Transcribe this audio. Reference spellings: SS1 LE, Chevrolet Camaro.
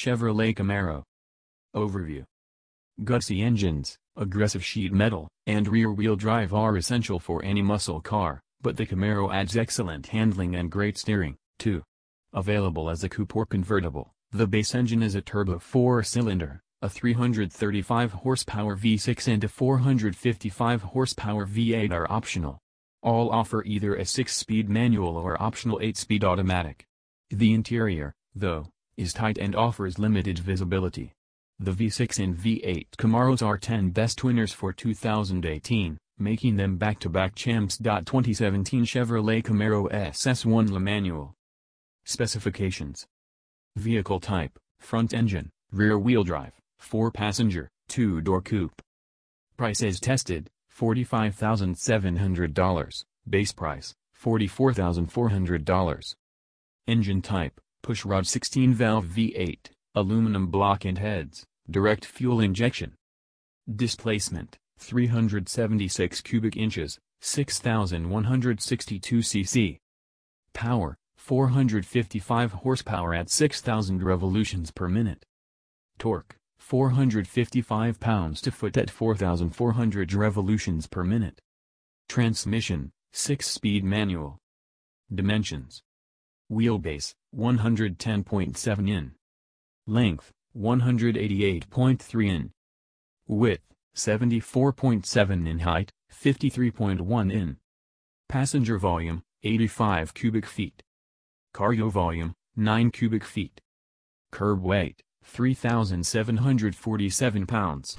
Chevrolet Camaro. Overview. Gutsy engines, aggressive sheet metal, and rear-wheel drive are essential for any muscle car, but the Camaro adds excellent handling and great steering, too. Available as a coupe or convertible, the base engine is a turbo four-cylinder, a 335-horsepower V6 and a 455-horsepower V8 are optional. All offer either a 6-speed manual or optional 8-speed automatic. The interior, though, is tight and offers limited visibility. The V6 and V8 Camaros are 10 best winners for 2018, making them back-to-back champs. 2017 Chevrolet Camaro SS1 LE manual. Specifications. Vehicle type, front engine, rear-wheel drive, 4-passenger, 2-door coupe. Price as tested, $45,700, base price, $44,400. Engine type, pushrod 16-valve V8, aluminum block and heads, direct fuel injection. Displacement, 376 cubic inches, 6,162 cc. Power, 455 horsepower at 6,000 revolutions per minute. Torque, 455 pounds-to-foot at 4,400 revolutions per minute. Transmission, 6-speed manual. Dimensions. Wheelbase, 110.7 in. Length, 188.3 in. Width, 74.7 in. Height, 53.1 in. Passenger volume, 85 cubic feet. Cargo volume, 9 cubic feet. Curb weight, 3,747 pounds.